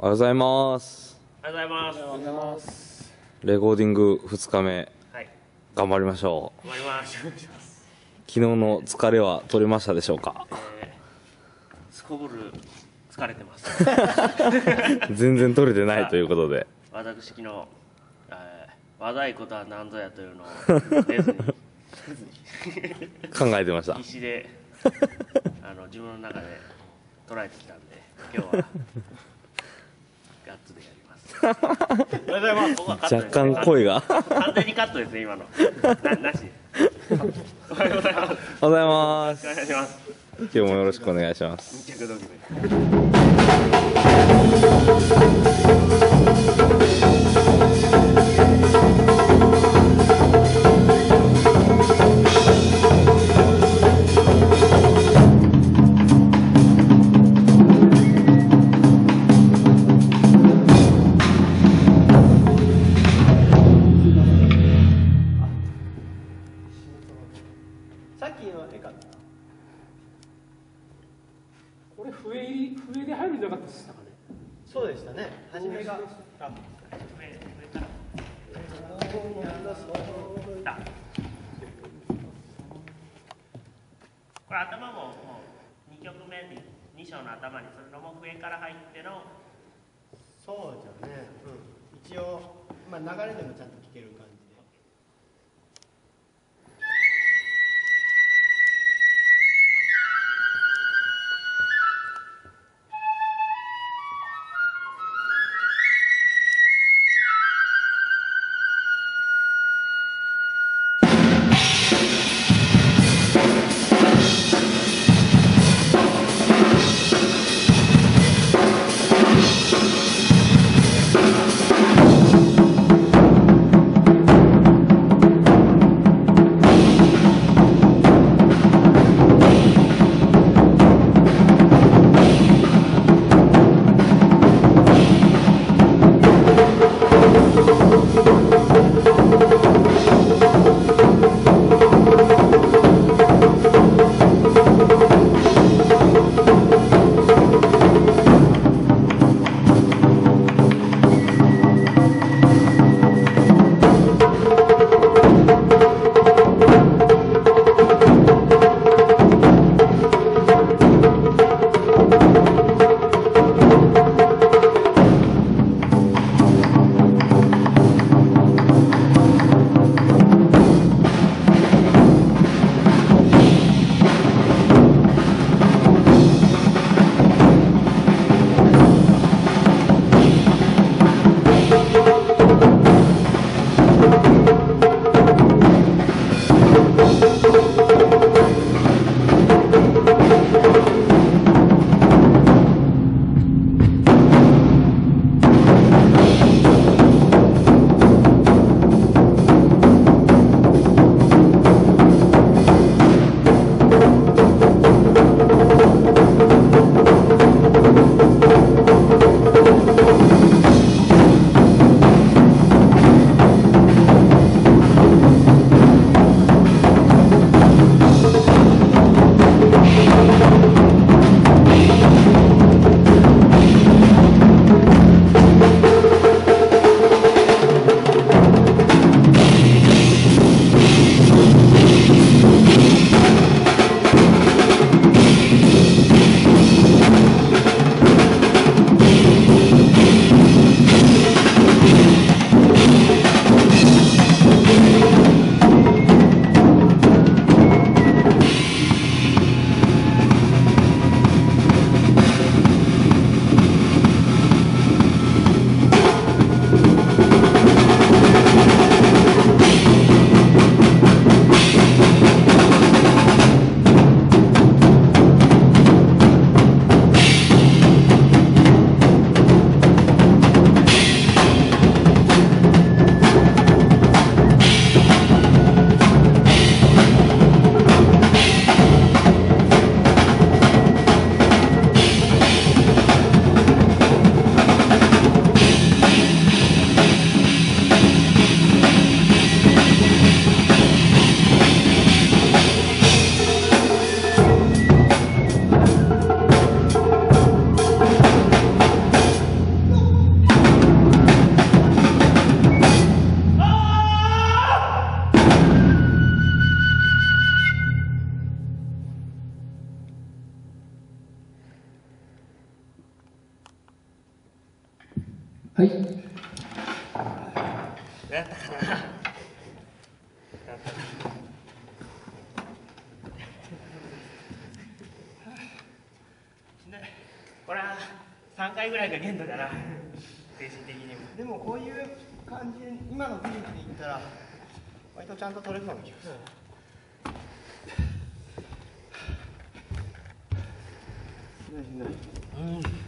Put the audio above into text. おはようございます。おはようございます。レコーディング2日目、はい、頑張りましょう。頑張ります。昨日の疲れは取れましたでしょうか。すこぶる疲れてます。全然取れてないということで。私昨日、話題ことは何ぞやというのを出ずに考えてました。必死で自分の中で捉えてきたんで、今日は。ガッツでやります。若干声が完全にカットですね今の。なし。おはようございます。おはようございます。お願いします。今日もよろしくお願いします。これ頭も2曲目に2章の頭にするのも笛から入っての、そうじゃね、うん、一応、まあ、流れでもちゃんと聴ける感じで。はい。やったかな。これは3回ぐらいが限度だな、精神的にも。でもこういう感じで、今の技術でいったら、割とちゃんと取れそうな気がする。うん、しんどい。うん。